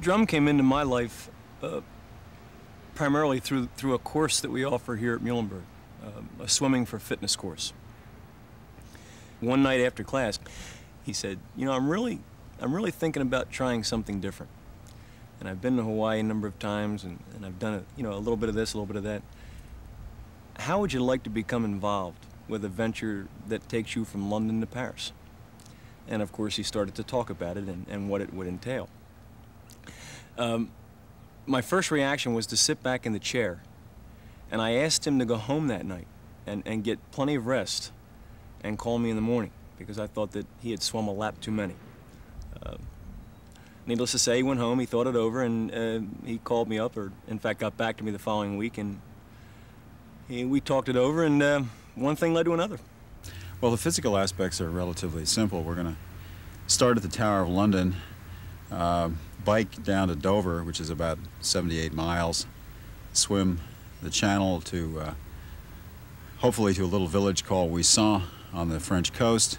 drum came into my life primarily through a course that we offer here at Muhlenberg, a swimming for fitness course. One night after class, he said, you know, I'm really thinking about trying something different. And I've been to Hawaii a number of times, and I've done a little bit of this, a little bit of that. How would you like to become involved with a venture that takes you from London to Paris? And of course, he started to talk about it and what it would entail. My first reaction was to sit back in the chair, and I asked him to go home that night and get plenty of rest and call me in the morning, because I thought that he had swum a lap too many. Needless to say, he went home, he thought it over, and he called me up, or in fact got back to me the following week, and we talked it over, and one thing led to another. Well, the physical aspects are relatively simple. We're going to start at the Tower of London, bike down to Dover, which is about 78 miles, swim the channel to, hopefully to a little village called Wissant on the French coast,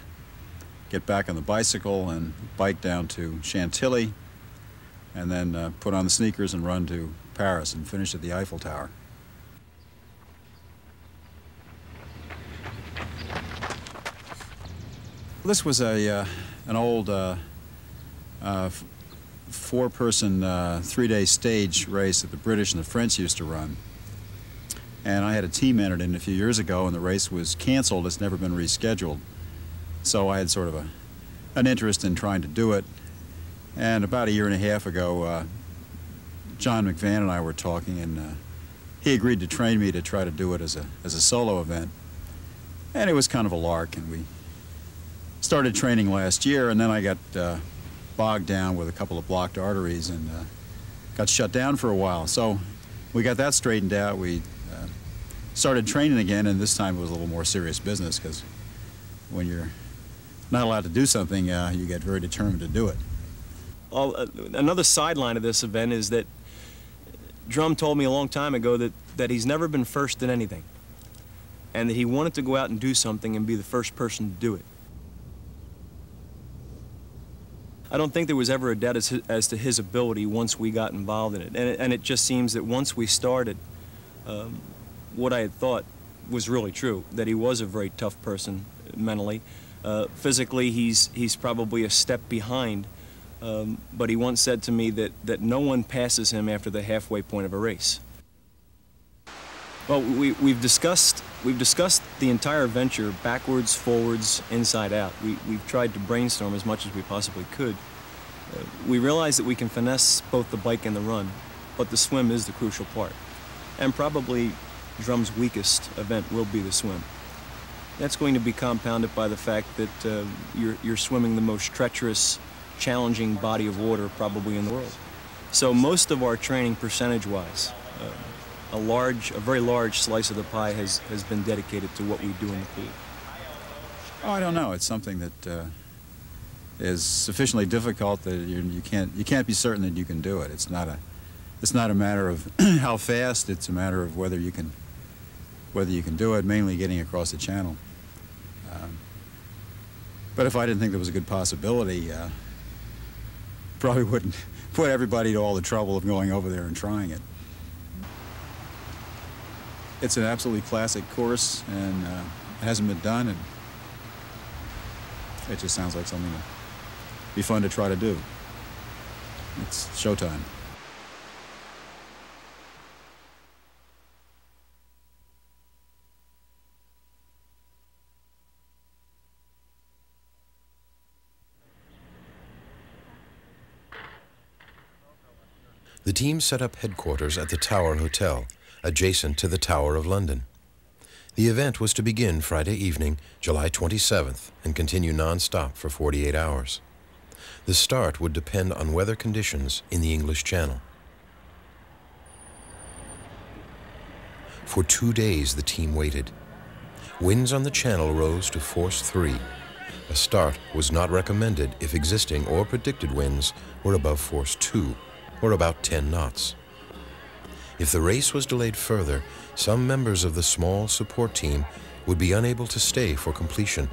get back on the bicycle and bike down to Chantilly, and then put on the sneakers and run to Paris and finish at the Eiffel Tower. This was an old four-person, three-day stage race that the British and the French used to run. And I had a team entered in a few years ago, and the race was canceled. It's never been rescheduled. So I had sort of an interest in trying to do it. And about a year and a half ago, John McVann and I were talking, and he agreed to train me to try to do it as a solo event. And it was kind of a lark, and we started training last year, and then I got bogged down with a couple of blocked arteries and got shut down for a while. So we got that straightened out. We started training again, and this time it was a little more serious business, because when you're not allowed to do something, you get very determined to do it. Another sideline of this event is that Drum told me a long time ago that he's never been first in anything, and that he wanted to go out and do something and be the first person to do it. I don't think there was ever a doubt as to his ability once we got involved in it. And it just seems that once we started, what I had thought was really true, that he was a very tough person mentally. Physically, he's probably a step behind, but he once said to me that no one passes him after the halfway point of a race. Well, we've discussed the entire venture backwards, forwards, inside out. We've tried to brainstorm as much as we possibly could. We realize that we can finesse both the bike and the run, but the swim is the crucial part. And probably Drum's weakest event will be the swim. That's going to be compounded by the fact that you're swimming the most treacherous, challenging body of water probably in the world. So most of our training percentage-wise, a very large slice of the pie has been dedicated to what we do in the pool. Oh, I don't know. It's something that is sufficiently difficult that you can't be certain that you can do it. It's not a matter of how fast. It's a matter of whether you can do it. Mainly getting across the channel. But if I didn't think there was a good possibility, probably wouldn't put everybody to all the trouble of going over there and trying it. It's an absolutely classic course, and it hasn't been done, and it just sounds like something to be fun to try to do. It's showtime. The team set up headquarters at the Tower Hotel, adjacent to the Tower of London. The event was to begin Friday evening, July 27th, and continue non-stop for 48 hours. The start would depend on weather conditions in the English Channel. For 2 days, the team waited. Winds on the channel rose to force 3. A start was not recommended if existing or predicted winds were above force 2, or about 10 knots. If the race was delayed further, some members of the small support team would be unable to stay for completion.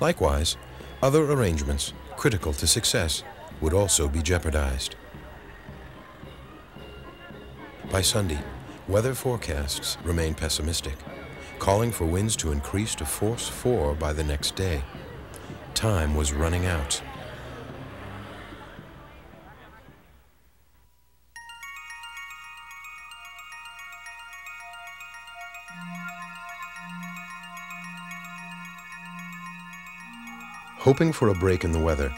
Likewise, other arrangements critical to success would also be jeopardized. By Sunday, weather forecasts remain pessimistic, calling for winds to increase to force 4 by the next day. Time was running out. Hoping for a break in the weather,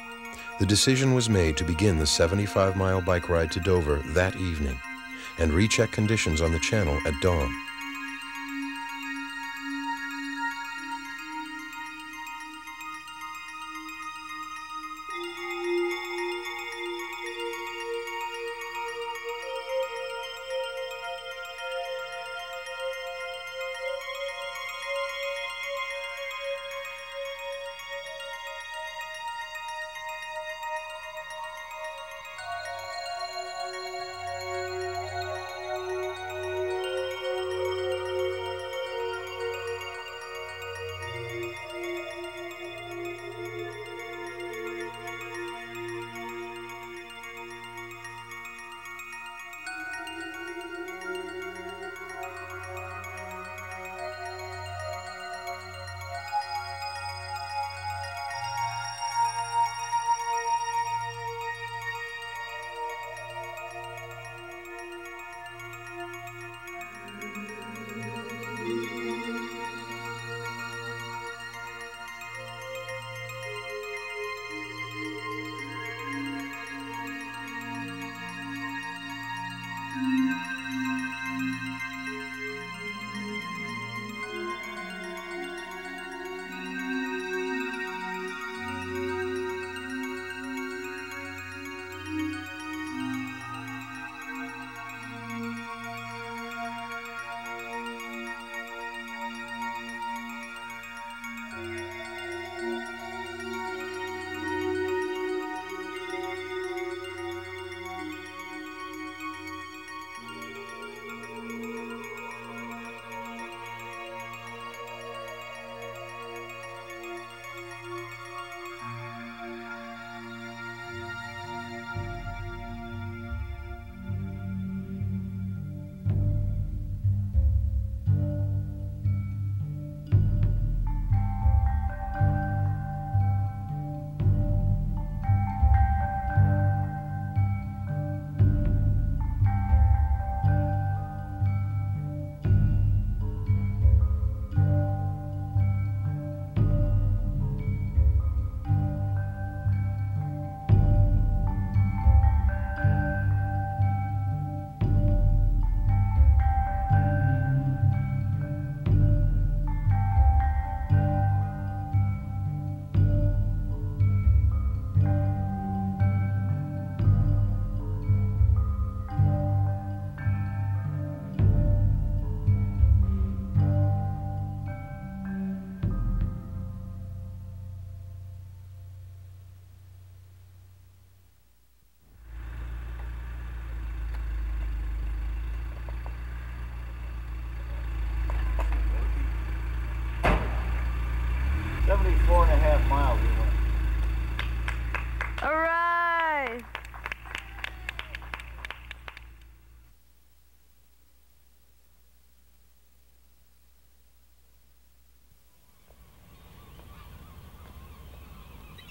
the decision was made to begin the 75-mile bike ride to Dover that evening and recheck conditions on the channel at dawn.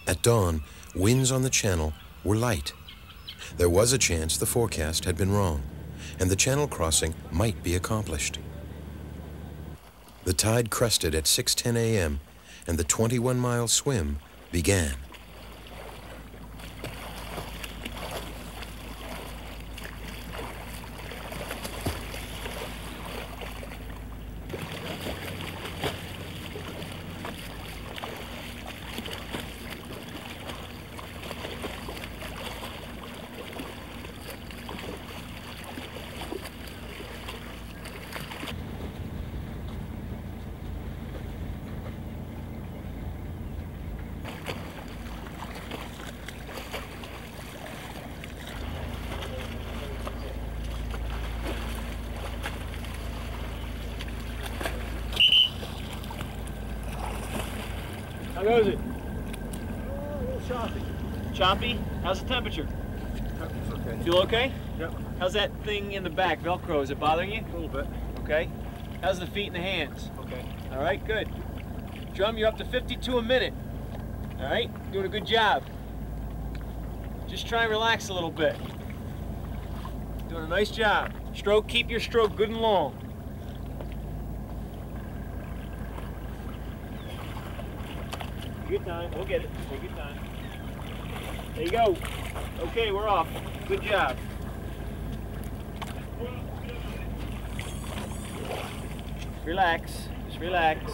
At dawn, winds on the channel were light. There was a chance the forecast had been wrong, and the channel crossing might be accomplished. The tide crested at 6:10 a.m., and the 21-mile swim began. How goes it? Oh, a little choppy. Choppy? How's the temperature? Okay. Feel okay? Yep. How's that thing in the back, Velcro? Is it bothering you? A little bit. Okay. How's the feet and the hands? Okay. All right, good. Drum, you're up to 52 a minute. All right, doing a good job. Just try and relax a little bit. Doing a nice job. Stroke, keep your stroke good and long. Good time, we'll get it. Take your time. There you go. Okay, we're off. Good job. Relax, just relax.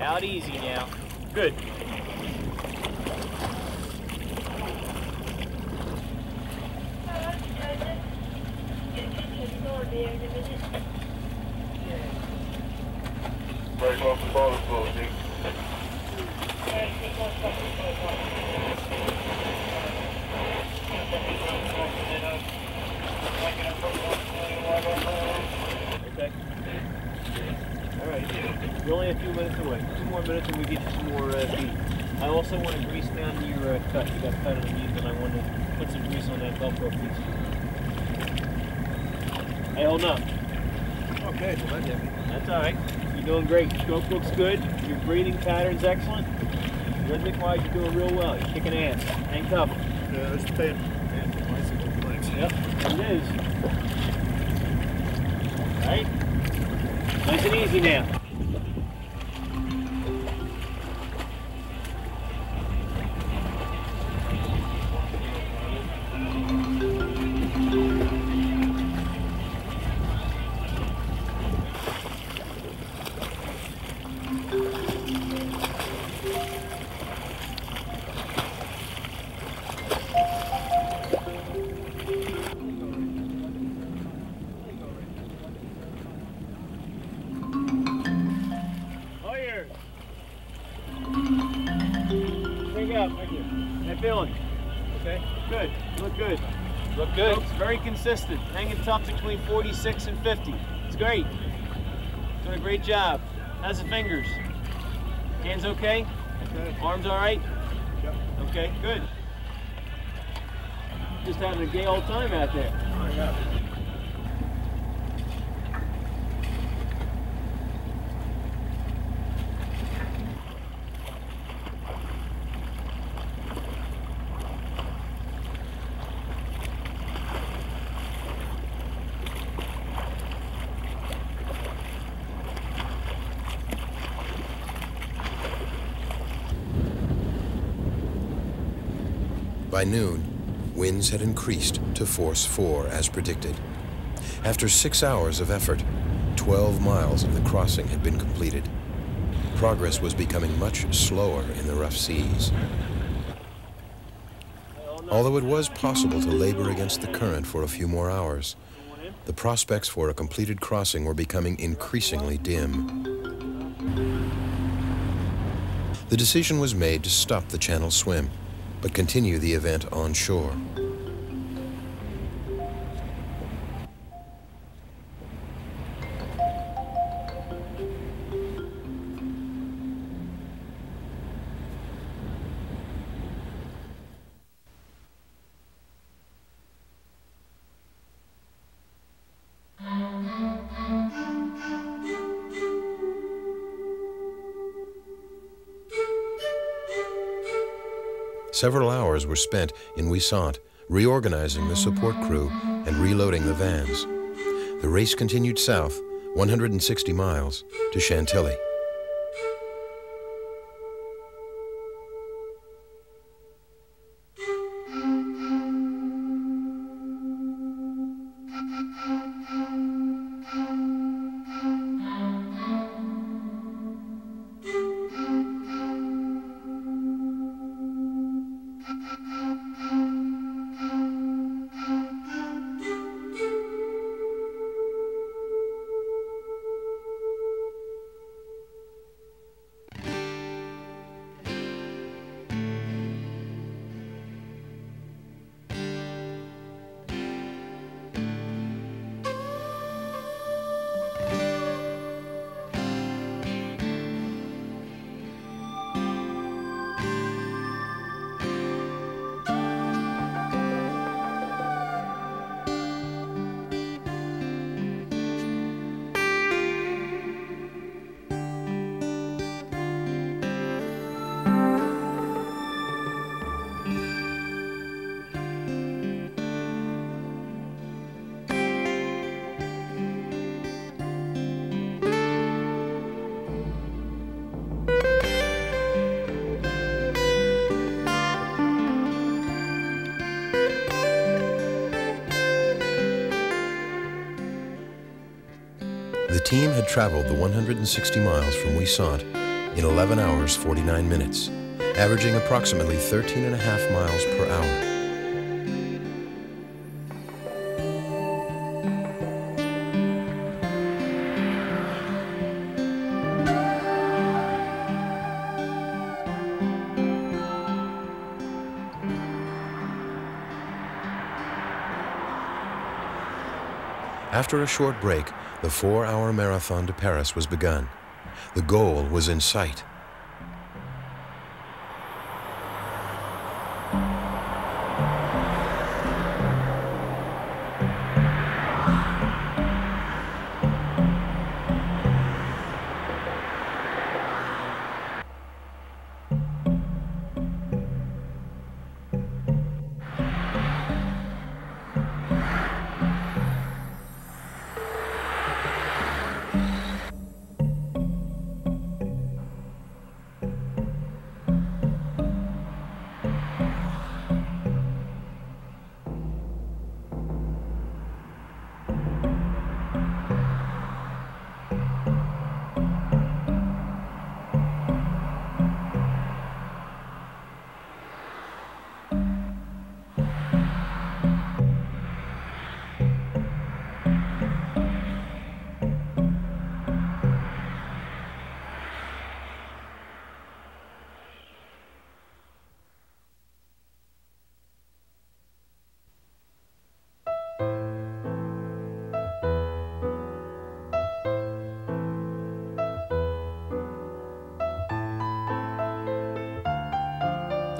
Out easy now. Good. Break off the bottom floor, Dick. Okay. Alright, we're only a few minutes away. 2 more minutes and we get you some more feet. I also want to grease down your cut. You got cut underneath and I want to put some grease on that Velcro piece. Hey, hold up. Okay, well that's heavy. That's alright. You're doing great. Stroke looks good. Your breathing pattern's excellent. Rhythmic-wise, you're doing real well. You're kicking ass. Hang tough. Yeah, that's the pain. Yep, it is. All right. Nice and easy now. Good. It's very consistent. Hanging tough between 46 and 50. It's great. Doing a great job. How's the fingers? Hands okay? Okay. Arms all right? Yep. Okay, good. Just having a gay old time out there. Oh, yeah. By noon, winds had increased to force 4 as predicted. After 6 hours of effort, 12 miles of the crossing had been completed. Progress was becoming much slower in the rough seas. Although it was possible to labor against the current for a few more hours, the prospects for a completed crossing were becoming increasingly dim. The decision was made to stop the channel swim, but continue the event on shore. Several hours were spent in Wissant, reorganizing the support crew and reloading the vans. The race continued south, 160 miles, to Chantilly. The team had traveled the 160 miles from Wissant in 11 hours, 49 minutes, averaging approximately 13.5 miles per hour. After a short break, the 4-hour marathon to Paris was begun. The goal was in sight.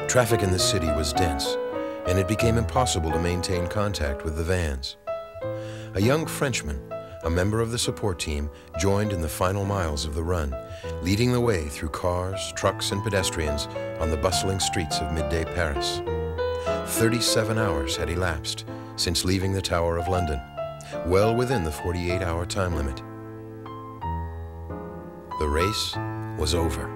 Traffic in the city was dense, and it became impossible to maintain contact with the vans. A young Frenchman, a member of the support team, joined in the final miles of the run, leading the way through cars, trucks, and pedestrians on the bustling streets of midday Paris. 37 hours had elapsed since leaving the Tower of London, well within the 48-hour time limit. The race was over.